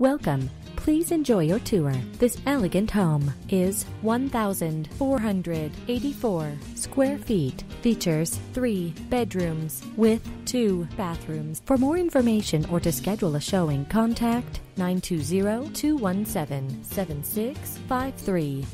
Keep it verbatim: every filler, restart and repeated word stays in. Welcome. Please enjoy your tour. This elegant home is one thousand four hundred eighty-four square feet. Features three bedrooms with two bathrooms. For more information or to schedule a showing, contact nine two zero, two one seven, seven six five three.